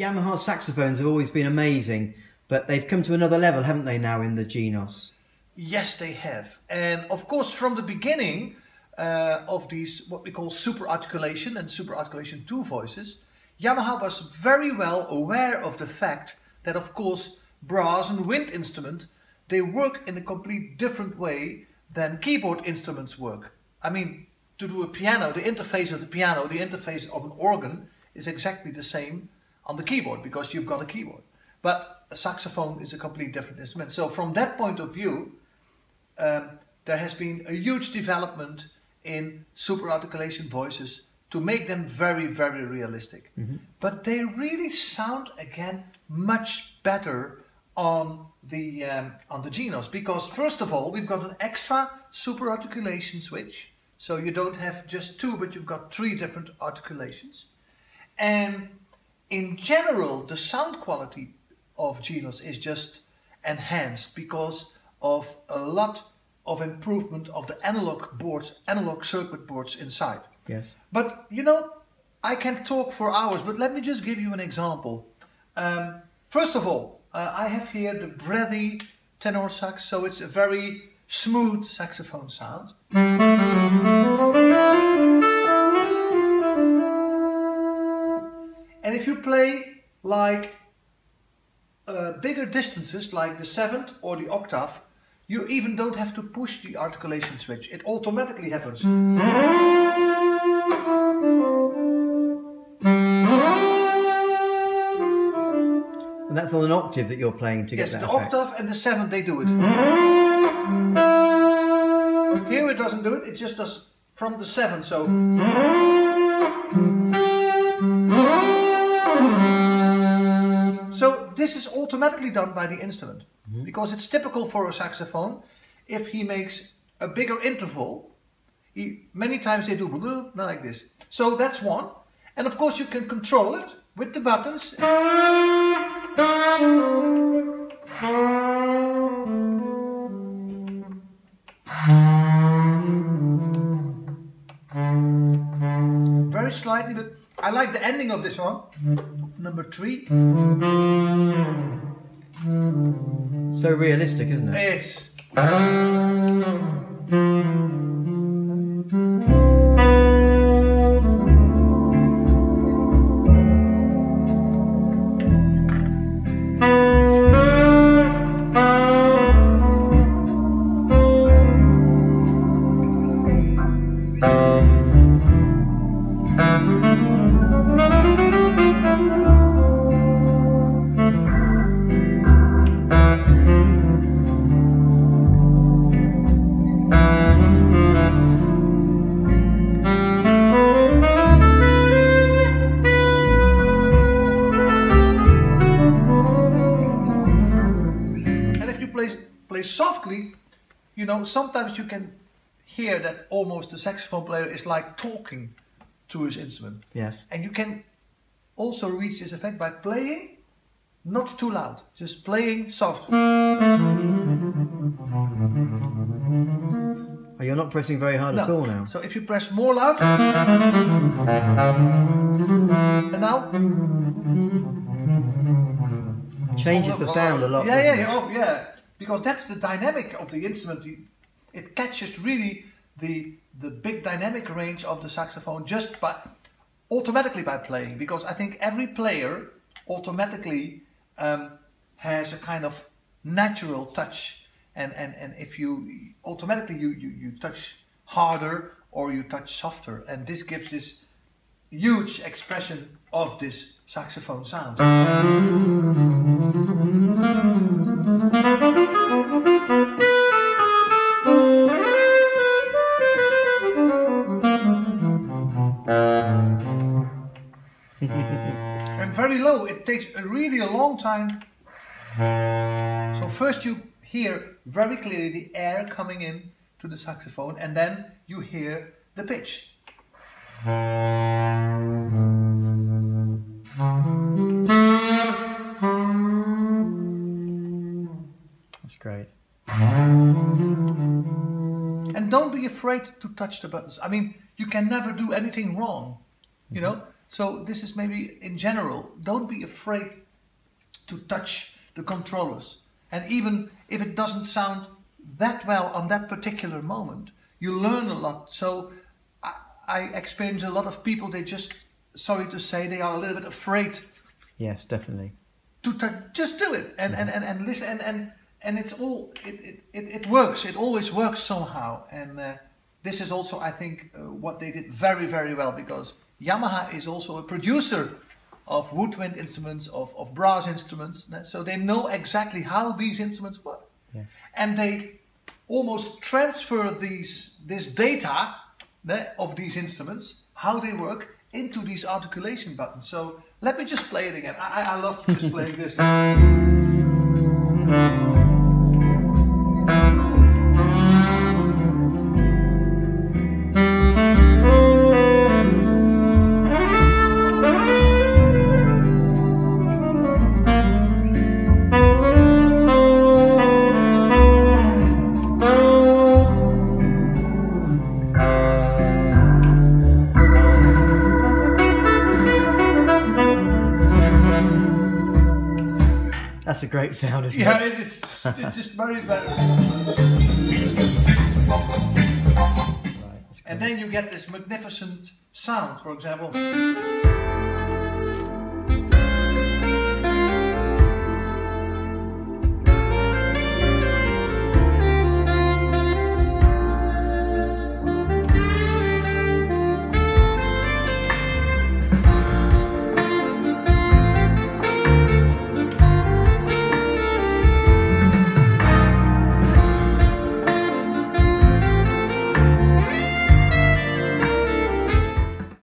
Yamaha saxophones have always been amazing, but they've come to another level, haven't they, now in the Genos? Yes, they have. And of course, from the beginning of these, what we call super articulation and super articulation 2 voices, Yamaha was very well aware of the fact that, of course, brass and wind instruments, they work in a complete different way than keyboard instruments work. I mean, to do a piano, the interface of the piano, the interface of an organ is exactly the same on the keyboard because you've got a keyboard. But a saxophone is a completely different instrument. So from that point of view, there has been a huge development in super articulation voices to make them very, very realistic. Mm-hmm. But they really sound again much better on the Genos, because first of all, we've got an extra super articulation switch. So you don't have just 2, but you've got 3 different articulations. And in general, the sound quality of Genos is just enhanced because of a lot of improvement of the analog boards, analog circuit boards inside. Yes. But you know, I can talk for hours, but let me just give you an example. First of all, I have here the breathy tenor sax, so it's a very smooth saxophone sound. And if you play like bigger distances, like the 7th or the octave, you even don't have to push the articulation switch. It automatically happens. And that's on an octave that you're playing to get that effect. Yes, the octave and the 7th, they do it. Here it doesn't do it, it just does from the 7th, So this is automatically done by the instrument, because it's typical for a saxophone. If he makes a bigger interval, many times they do not like this. So that's one. And of course you can control it with the buttons. Very slightly, but I like the ending of this one, number 3. So realistic, isn't it? It's... Play softly, you know, sometimes you can hear that almost the saxophone player is like talking to his instrument. Yes. And you can also reach this effect by playing not too loud, just playing soft. Oh, you're not pressing very hard at all now. So if you press more loud, and now changes the sound a lot. Yeah. Because that's the dynamic of the instrument. It catches really the big dynamic range of the saxophone just by automatically by playing. Because I think every player automatically has a kind of natural touch. And if you automatically you touch harder or you touch softer, and this gives this huge expression of this saxophone sound. And very low, it takes really a long time. So first you hear very clearly the air coming in to the saxophone, and then you hear the pitch. That's great. And don't be afraid to touch the buttons. I mean, You can never do anything wrong, you know? So this is maybe in general, don't be afraid to touch the controllers. And even if it doesn't sound that well on that particular moment, you learn a lot. So I experience a lot of people, they just, sorry to say, they are a little bit afraid. Yes, definitely. To just do it and listen and it's all, it works. It always works somehow. And this is also, I think, what they did very, very well, because Yamaha is also a producer of woodwind instruments, of brass instruments. So they know exactly how these instruments work. Yeah. And they almost transfer this data of these instruments, how they work, into these articulation buttons. So let me just play it again. I love just playing this. That's a great sound, isn't it? Yeah, it is. It's just very bad. Right, and then you get this magnificent sound, for example.